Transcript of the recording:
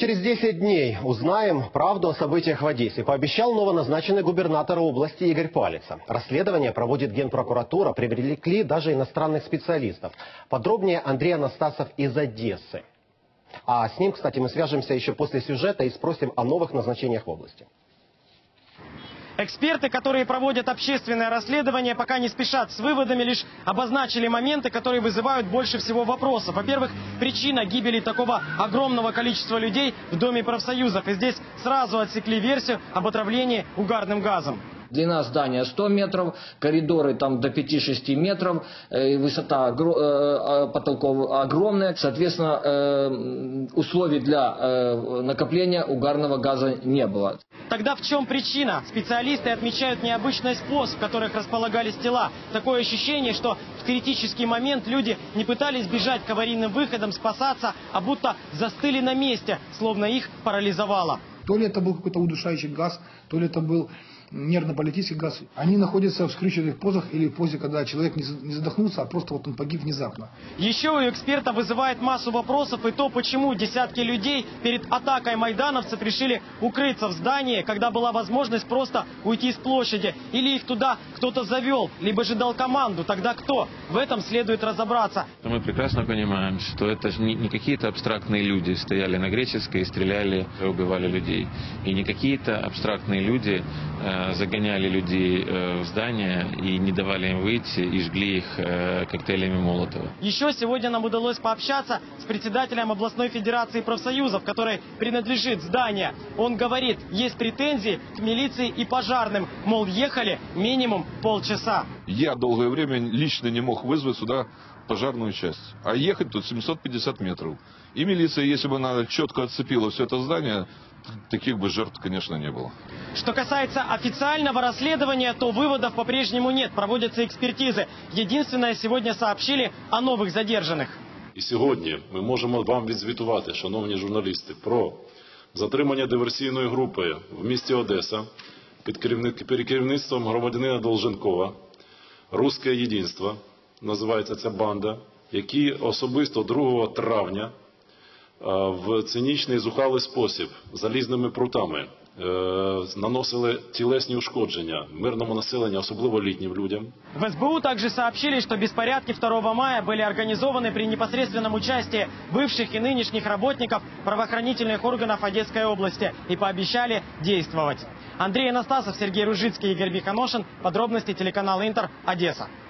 Через 10 дней узнаем правду о событиях в Одессе, пообещал новоназначенный губернатор области Игорь Палица. Расследование проводит Генпрокуратура, привлекли даже иностранных специалистов. Подробнее Андрей Анастасов из Одессы. А с ним, кстати, мы свяжемся еще после сюжета и спросим о новых назначениях в области. Эксперты, которые проводят общественное расследование, пока не спешат с выводами, лишь обозначили моменты, которые вызывают больше всего вопросов. Во-первых, причина гибели такого огромного количества людей в Доме профсоюзов. И здесь сразу отсекли версию об отравлении угарным газом. Длина здания 100 метров, коридоры там до 5-6 метров, высота потолков огромная. Соответственно, условий для накопления угарного газа не было. Тогда в чем причина? Специалисты отмечают необычный способ, в которых располагались тела. Такое ощущение, что в критический момент люди не пытались бежать к аварийным выходам, спасаться, а будто застыли на месте, словно их парализовало. То ли это был какой-то удушающий газ, то ли это был нервно-паралитический газ. Они находятся в скрюченных позах или в позе, когда человек не задохнулся, а просто вот он погиб внезапно. Еще у эксперта вызывает массу вопросов и то, почему десятки людей перед атакой майдановцев решили укрыться в здании, когда была возможность просто уйти с площади. Или их туда кто-то завел, либо же дал команду. Тогда кто? В этом следует разобраться. Мы прекрасно понимаем, что это же не какие-то абстрактные люди стояли на Греческой, стреляли, убивали людей. И не какие-то абстрактные люди загоняли людей в здания и не давали им выйти, и жгли их коктейлями Молотова. Еще сегодня нам удалось пообщаться с председателем областной федерации профсоюзов, которой принадлежит здание. Он говорит, есть претензии к милиции и пожарным, мол, ехали минимум полчаса. Я долгое время лично не мог вызвать сюда пожарную часть. А ехать тут 750 метров. И милиция, если бы она четко отцепила все это здание, таких бы жертв, конечно, не было. Что касается официального расследования, то выводов по-прежнему нет. Проводятся экспертизы. Единственное, сегодня сообщили о новых задержанных. И сегодня мы можем вам відзвітувати, шановні журналисты, про затримання диверсійної групи в місті Одеса під керівництвом громадянина Долженкова. Русське єдинство, називається ця банда, які особисто 2 травня в цинічний зухалий спосіб залізними прутами наносили телесные ушкоджения мирному населению, особенно летним людям. В СБУ также сообщили, что беспорядки 2 мая были организованы при непосредственном участии бывших и нынешних работников правоохранительных органов Одесской области и пообещали действовать. Андрей Анастасов, Сергей Ружицкий, Игорь Палица. Подробности телеканала Интер, Одесса.